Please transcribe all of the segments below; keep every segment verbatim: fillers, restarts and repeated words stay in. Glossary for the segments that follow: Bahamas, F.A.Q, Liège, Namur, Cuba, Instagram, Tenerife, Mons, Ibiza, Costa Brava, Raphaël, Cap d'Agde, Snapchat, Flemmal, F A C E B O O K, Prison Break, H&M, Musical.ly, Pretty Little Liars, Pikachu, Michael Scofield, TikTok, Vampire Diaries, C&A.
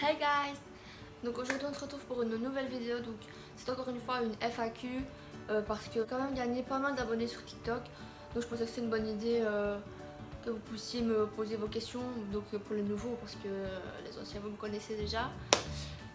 Hey guys! Donc aujourd'hui on se retrouve pour une nouvelle vidéo. Donc c'est encore une fois une F A Q euh, parce que quand même gagné pas mal d'abonnés sur TikTok. Donc je pensais que c'est une bonne idée euh, que vous puissiez me poser vos questions. Donc pour les nouveaux, parce que euh, les anciens vous me connaissez déjà.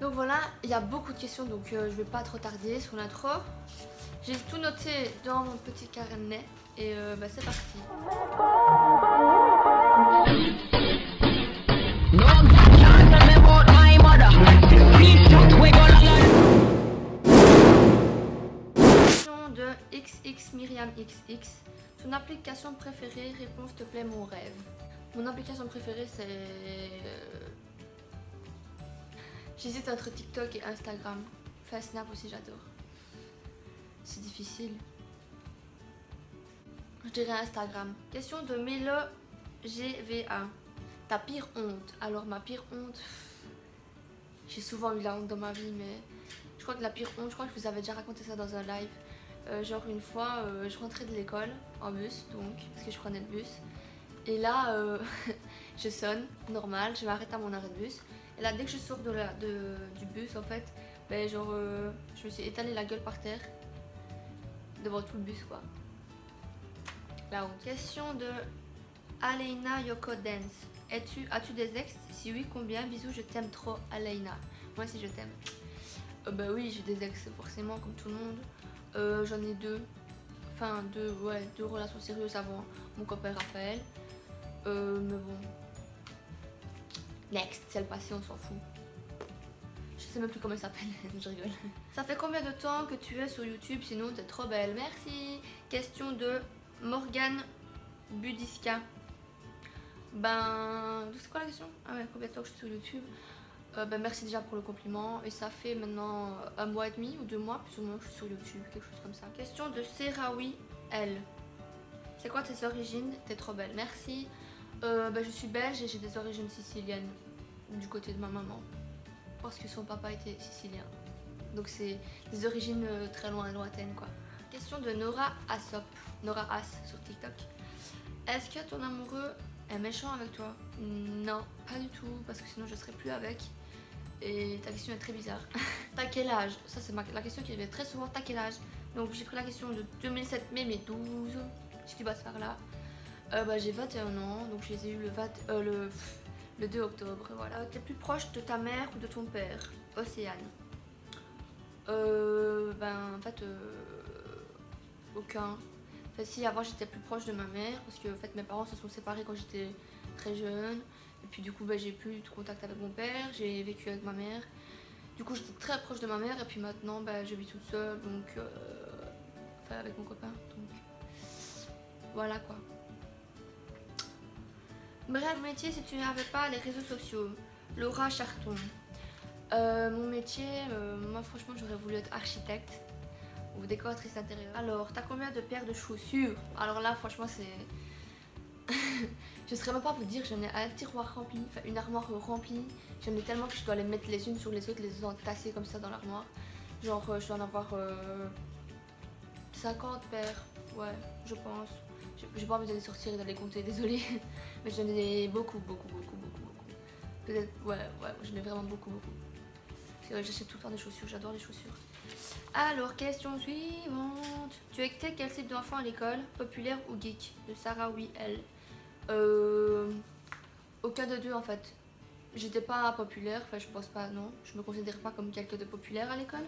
Donc voilà, il y a beaucoup de questions, donc euh, je vais pas trop tarder sur l'intro. J'ai tout noté dans mon petit carnet et euh, bah, c'est parti. X X Myriam X X, ton application préférée, réponse te plaît mon rêve. Mon application préférée c'est... J'hésite entre TikTok et Instagram. Enfin Snap aussi j'adore. C'est difficile. Je dirais Instagram. Question de Melo G V A. Ta pire honte. Alors ma pire honte... J'ai souvent eu la honte dans ma vie, mais... Je crois que la pire honte, je crois que je vous avais déjà raconté ça dans un live. Euh, genre une fois euh, je rentrais de l'école en bus, donc parce que je prenais le bus, et là euh, je sonne, normal, je m'arrête à mon arrêt de bus, et là dès que je sors de la, de, du bus en fait, ben, genre euh, je me suis étalée la gueule par terre devant tout le bus quoi. La honte. Question de Aleina Yoko Dance. Es-tu, as-tu des ex? Si oui, combien? Bisous, je t'aime trop Aleina. Moi si je t'aime. Euh, ben oui, j'ai des ex forcément comme tout le monde. Euh, j'en ai deux, enfin deux, ouais, deux relations sérieuses avant mon copain Raphaël, euh, mais bon, next, c'est le passé, on s'en fout, je sais même plus comment il s'appelle, je rigole. Ça fait combien de temps que tu es sur YouTube, sinon t'es trop belle, merci. Question de Morgane Budiska. Ben, c'est quoi la question? Ah ouais, combien de temps que je suis sur YouTube? Euh, ben merci déjà pour le compliment, et ça fait maintenant un mois et demi ou deux mois plus ou moins que je suis sur YouTube, quelque chose comme ça. Question de Serawi L. C'est quoi tes origines? T'es trop belle, merci. Euh, ben je suis belge et j'ai des origines siciliennes du côté de ma maman, parce que son papa était sicilien. Donc c'est des origines très loin, lointaines quoi. Question de Nora Asop, Nora As sur TikTok. Est-ce que ton amoureux est méchant avec toi? Non, pas du tout, parce que sinon je serais plus avec. Et ta question est très bizarre. T'as quel âge? Ça c'est la question qui vient très souvent, t'as quel âge? Donc j'ai pris la question de deux mille sept mai, mais douze, si tu passes par là. Euh, bah, j'ai vingt et un ans, donc je les ai eu le, vingt, euh, le, le deux octobre, voilà. T'es plus proche de ta mère ou de ton père? Océane. Euh, ben en fait, euh, aucun. Enfin si, avant j'étais plus proche de ma mère, parce que en fait, mes parents se sont séparés quand j'étais très jeune. Et puis du coup bah, j'ai plus de contact avec mon père, j'ai vécu avec ma mère. Du coup j'étais très proche de ma mère et puis maintenant bah, je vis toute seule, donc euh, enfin avec mon copain, donc voilà quoi. Bref, métier si tu n'avais pas les réseaux sociaux. Laura Charton. Euh, mon métier, euh, moi franchement j'aurais voulu être architecte ou décoratrice d'intérieur. Alors t'as combien de paires de chaussures? Alors là franchement c'est... Je ne saurais même pas vous dire, j'en ai un tiroir rempli, enfin une armoire remplie. J'en ai tellement que je dois les mettre les unes sur les autres, les entasser comme ça dans l'armoire. Genre je dois en avoir euh, cinquante paires, ouais je pense. J'ai pas envie de les sortir et de les compter, désolée. Mais j'en ai beaucoup, beaucoup, beaucoup, beaucoup, beaucoup. Peut-être, ouais, ouais, j'en ai vraiment beaucoup, beaucoup. J'achète tout le temps des chaussures, j'adore les chaussures. Alors, question suivante. Tu as quel type d'enfant à l'école? Populaire ou geek? De Sarah Wiel. Euh, aucun de deux en fait. J'étais pas populaire, enfin je pense pas, non. Je me considère pas comme quelqu'un de populaire à l'école.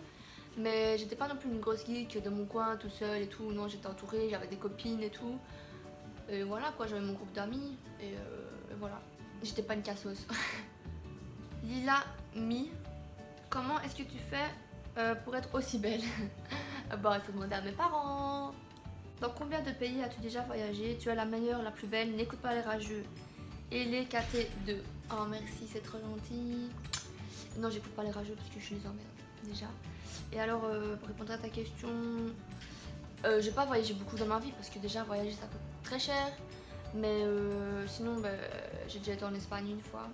Mais j'étais pas non plus une grosse geek de mon coin, tout seul et tout. Non, j'étais entourée, j'avais des copines et tout. Et voilà quoi, j'avais mon groupe d'amis. Et, euh, et voilà. J'étais pas une cassos. Lila Mi. Comment est-ce que tu fais euh, pour être aussi belle? Bon, il faut demander à mes parents. Dans combien de pays as-tu déjà voyagé? Tu es la meilleure, la plus belle, n'écoute pas les rageux. Et les K T deux. Oh merci, c'est trop gentil. Non, j'écoute pas les rageux parce que je les emmerde déjà. Et alors, euh, pour répondre à ta question, euh, j'ai pas voyagé beaucoup dans ma vie parce que déjà voyager ça coûte très cher. Mais euh, sinon, bah, j'ai déjà été en Espagne une fois,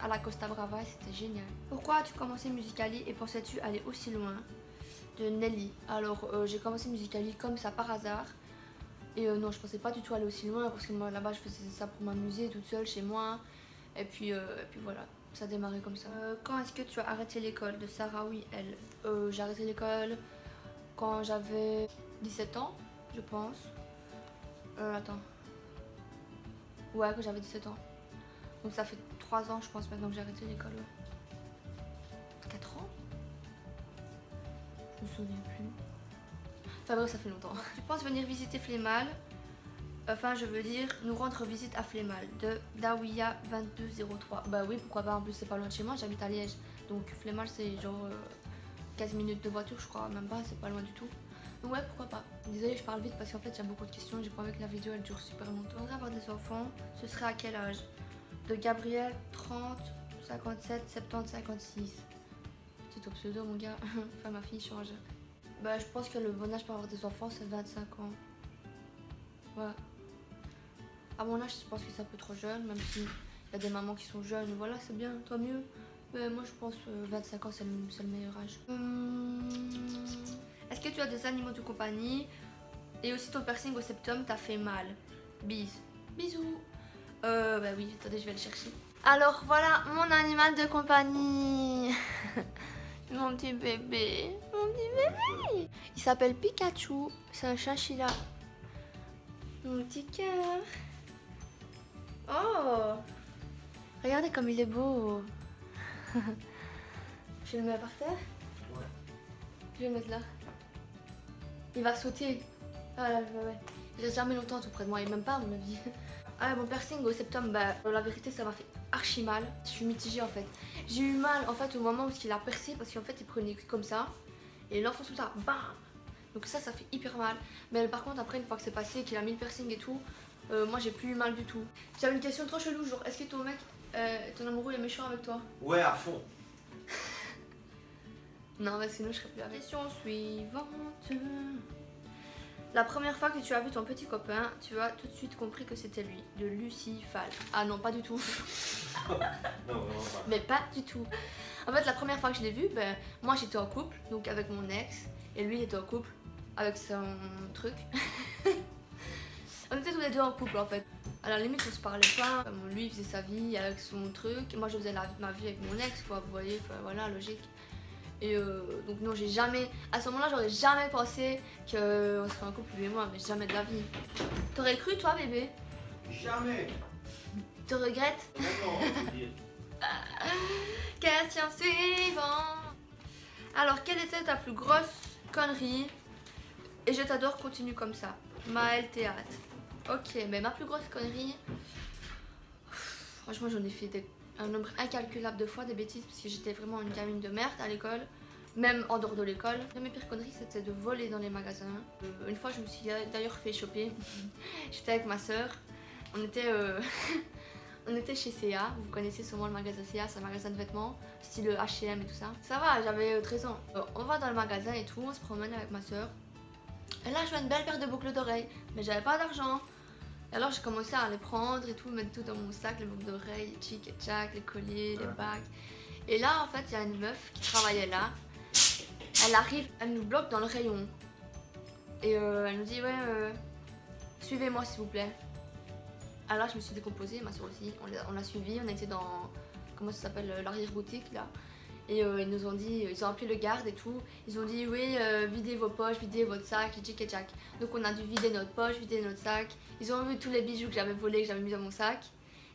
à la Costa Brava, c'était génial. Pourquoi as-tu commencé Musical.ly et pensais-tu aller aussi loin? De Nelly. Alors euh, j'ai commencé Musical.ly comme ça par hasard et euh, non je pensais pas du tout aller aussi loin parce que moi là-bas je faisais ça pour m'amuser toute seule chez moi et puis, euh, et puis voilà. ça a démarré comme ça. Euh, quand est-ce que tu as arrêté l'école de Sarah? Oui, elle. Euh, j'ai arrêté l'école quand j'avais dix-sept ans, je pense. Euh, attends. Ouais, quand j'avais dix-sept ans. Donc ça fait trois ans, je pense, maintenant que j'ai arrêté l'école. Ouais. quatre ans? Je me souviens plus. Enfin bref, ça fait longtemps. Je pense venir visiter Flemmal. Enfin, je veux dire, nous rendre visite à Flemmal de Daouia vingt-deux zéro trois. Bah oui, pourquoi pas, en plus c'est pas loin de chez moi, j'habite à Liège. Donc Flemmal c'est genre euh, quinze minutes de voiture, je crois, même pas, c'est pas loin du tout. Donc ouais, pourquoi pas. Désolée, je parle vite parce qu'en fait j'ai beaucoup de questions, j'ai pas envie que la vidéo elle dure super longtemps. Avoir des enfants, ce serait à quel âge? De Gabriel, trente, cinquante-sept, soixante-dix, cinquante-six. C'est ton pseudo mon gars, enfin ma fille change. Bah je pense que le bon âge pour avoir des enfants c'est vingt-cinq ans. Ouais. À mon âge, je pense que c'est un peu trop jeune, même s'il y a des mamans qui sont jeunes, voilà, c'est bien, tant mieux. Mais moi, je pense que euh, vingt-cinq ans, c'est le, le meilleur âge. Hum... Est-ce que tu as des animaux de compagnie? Et aussi ton piercing au septum, t'as fait mal. Bise. Bisous. Euh, bah oui, attendez, je vais le chercher. Alors voilà, mon animal de compagnie. Mon petit bébé. Mon petit bébé. Il s'appelle Pikachu. C'est un chinchilla. Mon petit cœur. Oh! Regardez comme il est beau! Je le mets par terre? Ouais. Je vais le mettre là. Il va sauter. Ah là, je vais mettre. Il reste jamais longtemps tout près de moi, il même pas à mon avis. Ah, mon piercing au septum, bah, la vérité, ça m'a fait archi mal. Je suis mitigée en fait. J'ai eu mal en fait au moment où il a percé parce qu'en fait il prenait comme ça et l'enfant tout ça, bam! Donc ça, ça fait hyper mal. Mais par contre, après, une fois que c'est passé, qu'il a mis le piercing et tout. Euh, moi j'ai plus eu mal du tout. J'avais une question trop chelou, genre est-ce que ton mec, euh, ton amoureux est méchant avec toi? Ouais, à fond. Non mais sinon je serais plus avec. Question suivante. La première fois que tu as vu ton petit copain, tu as tout de suite compris que c'était lui, de Lucie Fall. Ah non, pas du tout. Non, vraiment pas. Mais pas du tout. En fait la première fois que je l'ai vu, ben, moi j'étais en couple, donc avec mon ex. Et lui il était en couple avec son truc. On était tous les deux en couple en fait. À la limite on se parlait pas. Enfin, lui il faisait sa vie avec son truc. Moi je faisais la, ma vie avec mon ex quoi. Vous voyez, enfin, voilà, logique. Et euh, donc non j'ai jamais, à ce moment là j'aurais jamais pensé qu'on serait en couple lui et moi. Mais jamais de la vie. T'aurais cru toi bébé? Jamais. Tu regrettes? Non. Question suivante. Alors quelle était ta plus grosse connerie? Et je t'adore, continue comme ça. Maël Théâtre. Ok, mais ma plus grosse connerie, pff, franchement j'en ai fait des, un nombre incalculable de fois des bêtises parce que j'étais vraiment une gamine de merde à l'école, même en dehors de l'école. Une de mes pires conneries c'était de voler dans les magasins. Euh, une fois je me suis d'ailleurs fait choper, j'étais avec ma soeur, on était, euh, on était chez C et A, vous connaissez sûrement le magasin C et A, c'est un magasin de vêtements, style H et M et tout ça. Ça va, j'avais treize ans. Euh, on va dans le magasin et tout, on se promène avec ma soeur. Et là je vois une belle paire de boucles d'oreilles, mais j'avais pas d'argent. Alors j'ai commencé à les prendre et tout, mettre tout dans mon sac, les boucles d'oreilles, les chic et tchac, les colliers, les bagues. Et là en fait il y a une meuf qui travaillait là, elle arrive, elle nous bloque dans le rayon. Et euh, elle nous dit ouais, euh, suivez-moi s'il vous plaît. Alors je me suis décomposée, ma soeur aussi, on l'a suivie, on était dans, comment ça s'appelle, l'arrière-boutique là. Et euh, ils nous ont dit, ils ont appelé le garde et tout. Ils ont dit oui, euh, videz vos poches, videz votre sac, tchic et tchac. Donc on a dû vider notre poche, vider notre sac. Ils ont vu tous les bijoux que j'avais volés, que j'avais mis dans mon sac.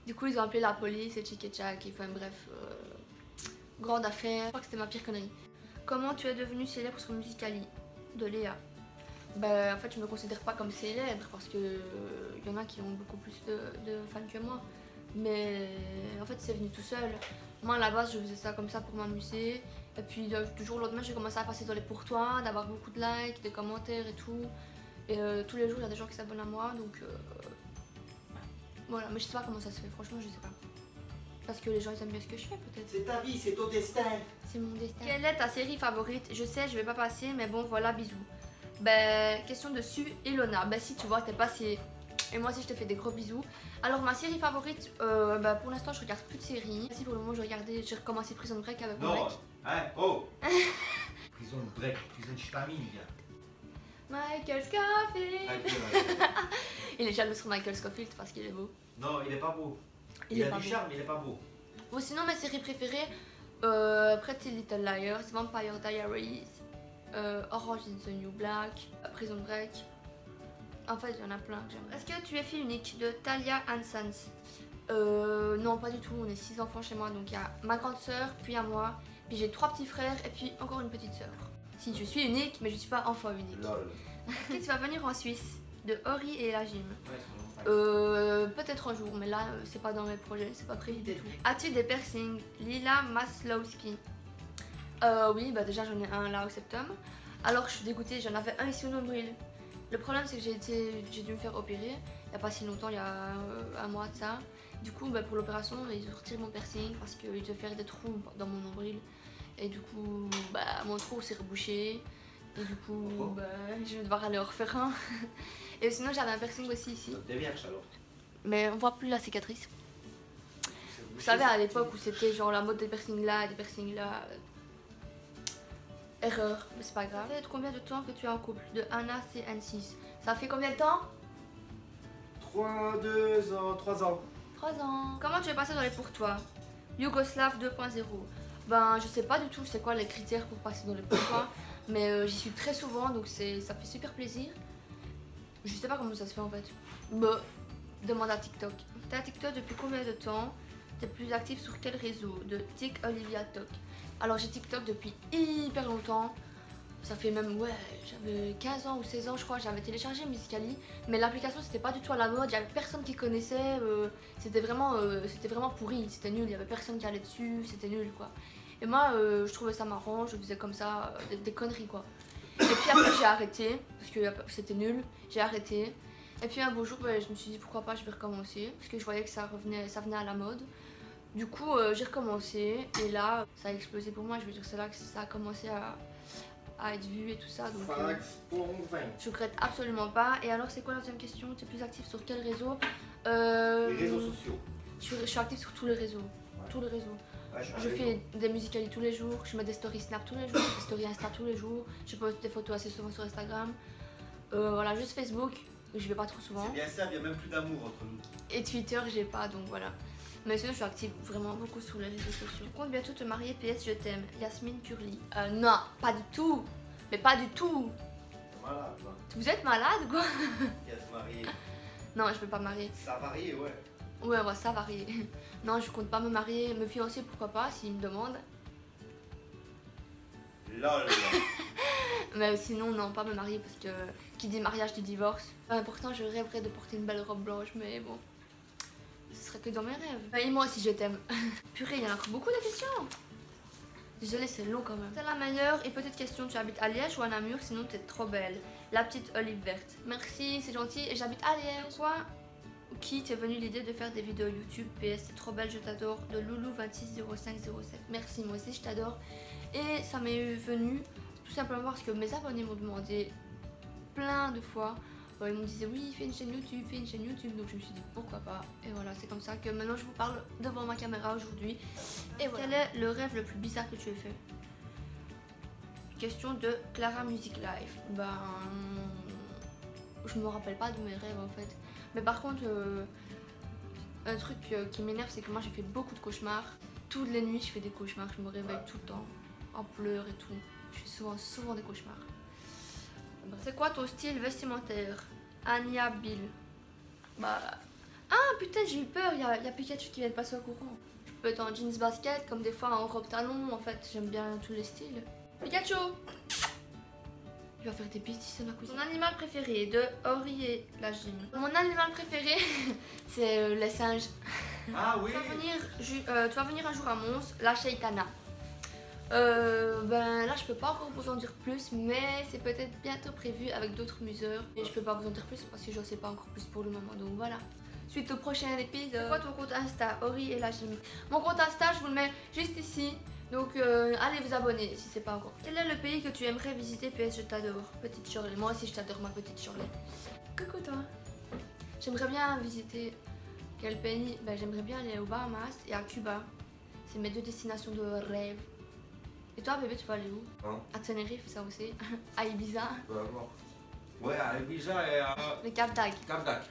Du coup ils ont appelé la police et tchic et tchac. Et enfin bref, euh, grande affaire. Je crois que c'était ma pire connerie. Comment tu es devenue célèbre sur Musical.ly de Léa? Bah en fait je me considère pas comme célèbre parce que il y en a qui ont beaucoup plus de, de fans que moi. Mais en fait c'est venu tout seul. Moi à la base je faisais ça comme ça pour m'amuser. Et puis du jour au lendemain j'ai commencé à passer dans les pour toi, d'avoir beaucoup de likes, des commentaires et tout. Et euh, tous les jours il y a des gens qui s'abonnent à moi donc euh... voilà, mais je sais pas comment ça se fait, franchement je sais pas. Parce que les gens ils aiment bien ce que je fais peut-être. C'est ta vie, c'est ton destin. C'est mon destin. Quelle est ta série favorite? Je sais je vais pas passer mais bon voilà, bisous. Ben question dessus, Ilona, ben si tu vois t'es passée. Et moi aussi je te fais des gros bisous. Alors ma série favorite, euh, bah, pour l'instant je regarde plus de séries. Si pour le moment je regardais, j'ai recommencé Prison Break avec mon mec. Non, hein, oh. Prison Break, Prison Stamine. Michael Scofield. Il est jaloux sur Michael Scofield parce qu'il est beau. Non, il est pas beau. Il, il est a du beau. Charme, il est pas beau. Bon, sinon ma série préférée, euh, Pretty Little Liars, Vampire Diaries, euh, Orange is the New Black, Prison Break. En fait, il y en a plein que j'aime. Est-ce que tu es fille unique de Talia Hansans? Euh, non, pas du tout. On est six enfants chez moi, donc il y a ma grande sœur, puis à moi, puis j'ai trois petits frères et puis encore une petite sœur. Si, je suis unique, mais je suis pas enfant unique. Est-ce que tu vas venir en Suisse de Ori et la gym? Ouais, euh, peut-être un jour, mais là c'est pas dans mes projets, c'est pas prévu du tout. As-tu des piercings? Lila Maslowski. Euh, oui, bah déjà j'en ai un là au septum. Alors je suis dégoûtée, j'en avais un ici au nombril. Le problème c'est que j'ai été, j'ai dû me faire opérer il n'y a pas si longtemps, il y a un mois de ça. Du coup, bah, pour l'opération, ils ont retiré mon piercing parce qu'ils devaient faire des trous dans mon nombril. Et du coup, bah, mon trou s'est rebouché. Et du coup, oh. bah, je vais devoir aller en refaire un. Et sinon, j'avais un piercing aussi ici. Des vierges alors. Mais on voit plus la cicatrice. Vous savez, à l'époque où c'était genre la mode des piercings là, des piercings là. Erreur, mais c'est pas grave. Ça fait combien de temps que tu es en couple? De Anna C N six. Ça fait combien de temps? trois, deux ans, trois ans. trois ans. Comment tu es passé dans les pour toi? Yougoslave deux point zéro. Ben, je sais pas du tout c'est quoi les critères pour passer dans les pour toi. Mais euh, j'y suis très souvent, donc ça fait super plaisir. Je sais pas comment ça se fait en fait. Bah, demande à TikTok. T'as TikTok depuis combien de temps? T'es plus active sur quel réseau? De Tic Olivia Tok. Alors j'ai TikTok depuis hyper longtemps. Ça fait même, ouais, j'avais quinze ans ou seize ans je crois, j'avais téléchargé Musical.ly. Mais l'application c'était pas du tout à la mode, il y avait personne qui connaissait. Euh, c'était vraiment, euh, c'était vraiment pourri, c'était nul, il y avait personne qui allait dessus, c'était nul quoi. Et moi euh, je trouvais ça marrant, je faisais comme ça euh, des, des conneries quoi. Et puis après j'ai arrêté, parce que c'était nul, j'ai arrêté. Et puis un beau jour bah, je me suis dit pourquoi pas je vais recommencer, parce que je voyais que ça revenait, ça venait à la mode. Du coup euh, j'ai recommencé et là ça a explosé pour moi, je veux dire c'est là que ça a commencé à, à être vu et tout ça. Donc euh, je regrette absolument pas. Et alors c'est quoi la deuxième question? Tu es plus active sur quel réseau? euh, Les réseaux sociaux. Je, je suis active sur tous les réseaux, ouais. Tous les réseaux. Je fais des Musical.ly tous les jours, je mets des stories Snap tous les jours, des stories Insta tous les jours, je poste des photos assez souvent sur Instagram. Euh, voilà, juste Facebook, je vais pas trop souvent. C'est bien ça, il n'y a même plus d'amour entre nous. Et Twitter, j'ai pas, donc voilà. Mais sinon, je suis active vraiment beaucoup sur les réseaux sociaux. Je compte bientôt te marier, P S, je t'aime. Yasmine Curly. Euh, non, pas du tout. Mais pas du tout. T'es malade, quoi. Vous êtes malade, quoi. Il y a se marier. Non, je peux pas marier. Ça varie, ouais. Ouais, ouais, ça varie. Non, je compte pas me marier, me fiancer, pourquoi pas, s'ils me demandent. Lol. Mais sinon, non, pas me marier parce que qui dit mariage dit divorce. Euh, pourtant, je rêverais de porter une belle robe blanche, mais bon, ce serait que dans mes rêves. Et moi aussi, je t'aime. Purée, il y en a encore beaucoup de questions. Désolée, c'est long quand même. C'est la meilleure et petite question. Tu habites à Liège ou à Namur? Sinon, t'es trop belle. La petite olive verte. Merci, c'est gentil. Et j'habite à Liège. Quoi? Qui t'est venue l'idée de faire des vidéos YouTube? P S, c'est trop belle, je t'adore. De Loulou vingt-six zéro cinq zéro sept. Merci, moi aussi je t'adore. Et ça m'est venu tout simplement parce que mes abonnés m'ont demandé plein de fois. Ils m'ont dit oui, fais une chaîne YouTube, fais une chaîne YouTube. Donc je me suis dit pourquoi pas. Et voilà, c'est comme ça que maintenant je vous parle devant ma caméra aujourd'hui. Et voilà. Quel est le rêve le plus bizarre que tu aies fait? Question de Clara Music Live. Ben, je me rappelle pas de mes rêves en fait. Mais par contre, euh, un truc euh, qui m'énerve, c'est que moi j'ai fait beaucoup de cauchemars. Toutes les nuits, je fais des cauchemars. Je me réveille tout le temps, en pleurs et tout. Je fais souvent, souvent des cauchemars. C'est quoi ton style vestimentaire? Anya Bill. Bah. Ah putain, j'ai eu peur. Il y, y a Pikachu qui vient de passer au courant. Je peux être en jeans basket, comme des fois en robe talon. En fait, j'aime bien tous les styles. Pikachu! Il va faire des bêtises à ma cousine. Mon animal préféré de Ori et la gym. Mon animal préféré, c'est les singes. Ah oui. Tu vas venir, je, euh, tu vas venir un jour à Mons, la Shaitana. Euh, ben là, je peux pas encore vous en dire plus, mais c'est peut-être bientôt prévu avec d'autres museurs. Et je peux pas vous en dire plus parce que je sais pas encore plus pour le moment. Donc voilà. Suite au prochain épisode. C'est quoi ton compte Insta, Ori et la gym? Mon compte Insta, je vous le mets juste ici. Donc euh, allez vous abonner si c'est pas encore. Quel est le pays que tu aimerais visiter? P S, je t'adore. Petite Shirley. Moi aussi je t'adore ma petite Shirley. Coucou toi. J'aimerais bien visiter quel pays? Ben, j'aimerais bien aller aux Bahamas et à Cuba. C'est mes deux destinations de rêve. Et toi bébé tu vas aller où? Hein? À Tenerife ça aussi. À Ibiza. Bah, bon. Ouais à Ibiza et à... Le Cap d'Agde. Cap d'Agde.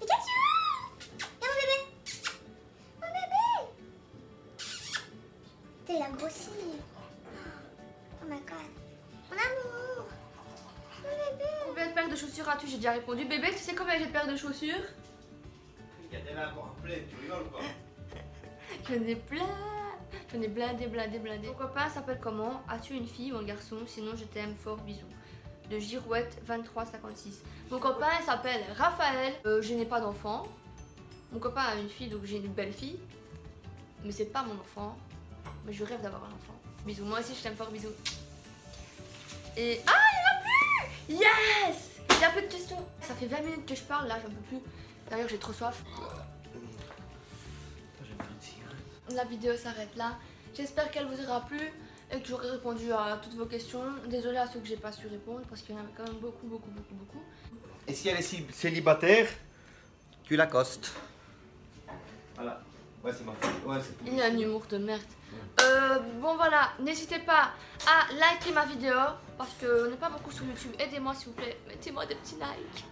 Pikachu! Viens mon bébé! Mon bébé! Putain, il a grossi. Oh my god. Mon amour. Mon bébé. Combien de paires de chaussures as-tu? J'ai déjà répondu. Bébé, tu sais combien j'ai de paires de chaussures? Il y a des mains pour un plaid, tu rigoles quoi? J'en ai plein. J'en ai blindé, blindé, blindé. Pourquoi pas, ça s'appelle comment? As-tu une fille ou un garçon? Sinon, je t'aime fort, bisous. De Girouette vingt-trois cinquante-six. Mon copain s'appelle Raphaël. Euh, je n'ai pas d'enfant. Mon copain a une fille, donc j'ai une belle fille. Mais c'est pas mon enfant. Mais je rêve d'avoir un enfant. Bisous. Moi aussi, je t'aime fort. Bisous. Et... ah, il n'y en a plus. Yes. Il n'y a plus de questions. Ça fait vingt minutes que je parle. Là, j'en peux plus. D'ailleurs, j'ai trop soif. La vidéo s'arrête là. J'espère qu'elle vous aura plu. Et que j'aurai répondu à toutes vos questions. Désolée à ceux que j'ai pas su répondre parce qu'il y en avait quand même beaucoup, beaucoup, beaucoup, beaucoup. Et si elle est célibataire, tu l'accostes. Voilà. Ouais, c'est ma faute. Ouais, c'est tout. Il y a un humour de merde. Ouais. Euh, bon, voilà. N'hésitez pas à liker ma vidéo parce qu'on n'est pas beaucoup sur YouTube. Aidez-moi, s'il vous plaît. Mettez-moi des petits likes.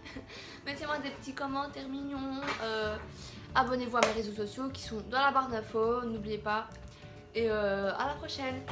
Mettez-moi des petits commentaires mignons. Euh, Abonnez-vous à mes réseaux sociaux qui sont dans la barre d'infos. N'oubliez pas. Et euh, à la prochaine.